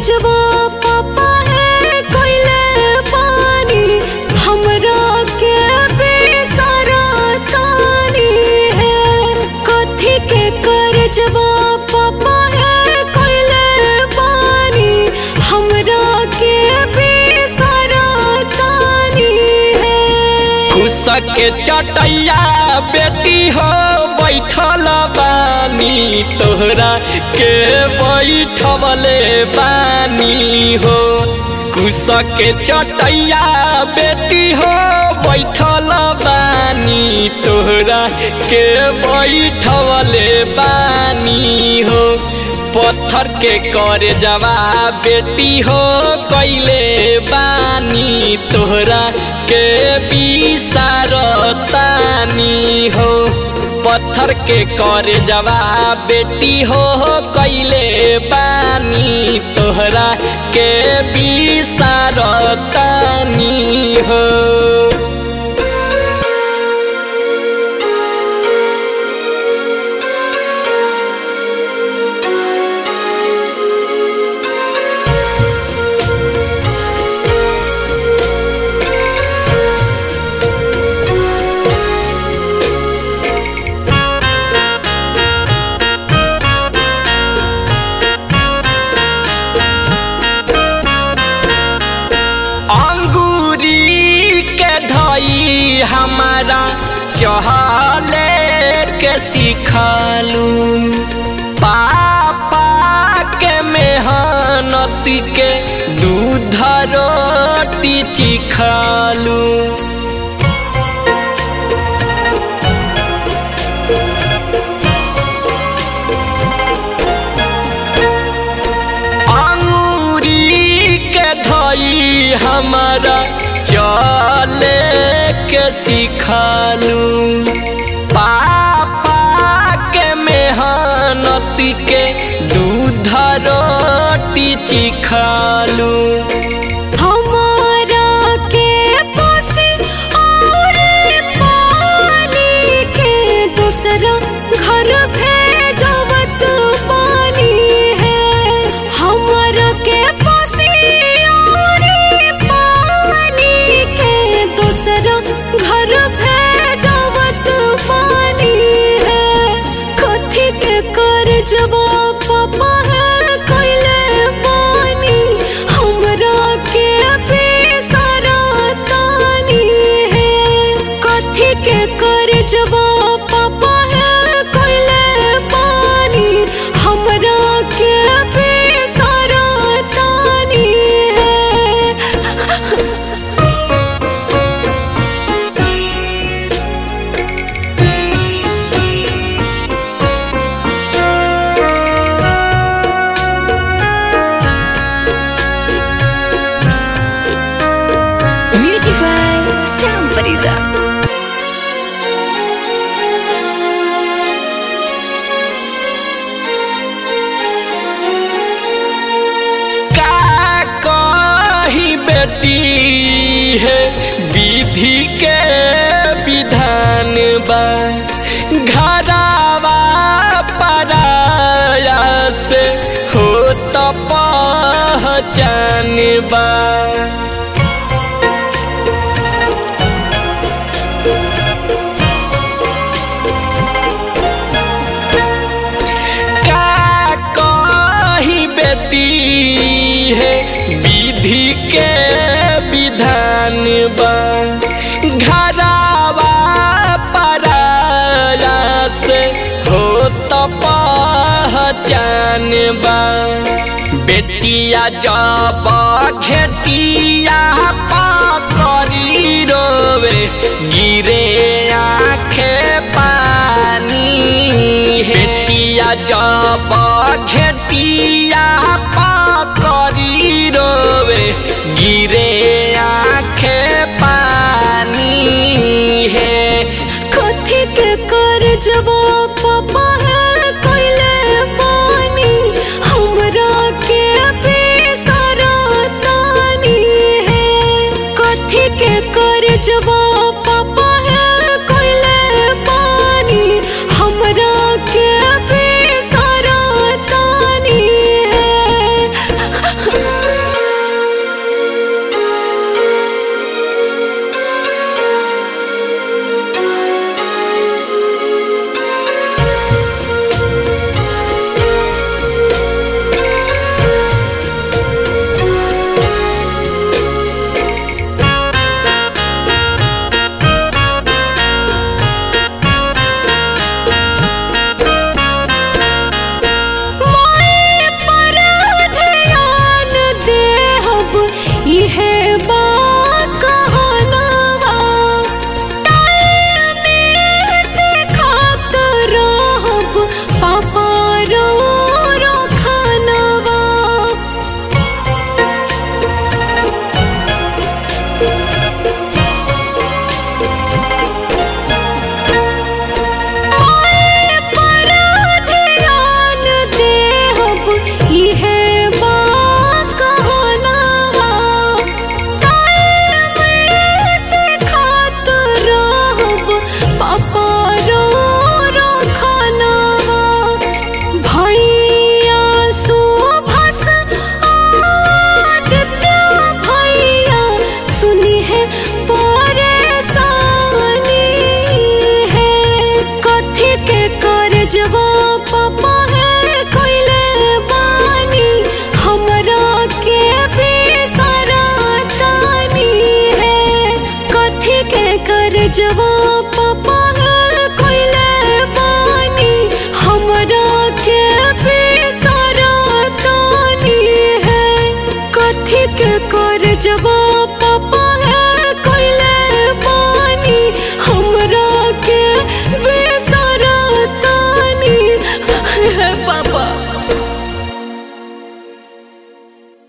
भेजबो पापा है कोयले पानी, हमरा के बेसरा तानी है। कथी के करजबो पापा है कोयले पानी, हमरा के बेसरा तानी है। खुशा के चटैया बेटी हो बैठल बानी, तोहरा के बैठवले बानी हो। कुशा के चटैया बेटी हो बैठल बानी, तोहरा के बैठवले बानी हो। पत्थर के करजवा बेटी हो कैले बानी, तोहरा के बिसरतानी हो। पत्थर के करजवा बेटी हो कैले बानी, तोहरा के बिसरतानी हो। हमारा चहले के सिखालू, पापा के मेहनत के दूध रोटी चिखालू। अंगूरी के धई हमारा चले के सिखालू, पापा के मेहनत के दूध रोटी चिखालू। हमारा के पसी और पानी के दूसरा घर भेजवत पानी है। हमारा के पसी और पानी के दूसरा घर भेजवत पानी है। कथी के करजवा पापा है कोयले पानी, हमरा के बेसरतानी है। कथी के करजवा पापा है कोयले पानी, हमरा के बेसरतानी है। है विधि के विधान बा, घरावा पराया से होत पहचान बा। का कही बेटी है विधि के विधान बा, घरावा पराया से होत पहचान बा। बेटिया जब खेतिया पाकरी रोवे गिरे आँखे पानी है। बेटिया जब खेतिया पाकरी रोवे गिरे करजबो पापा है कोयले पानी, हमरा के बेसरतानी है। कथी के करजबो पापा है कोयले पानी, हमरा के बेसरतानी है। कर जवाब।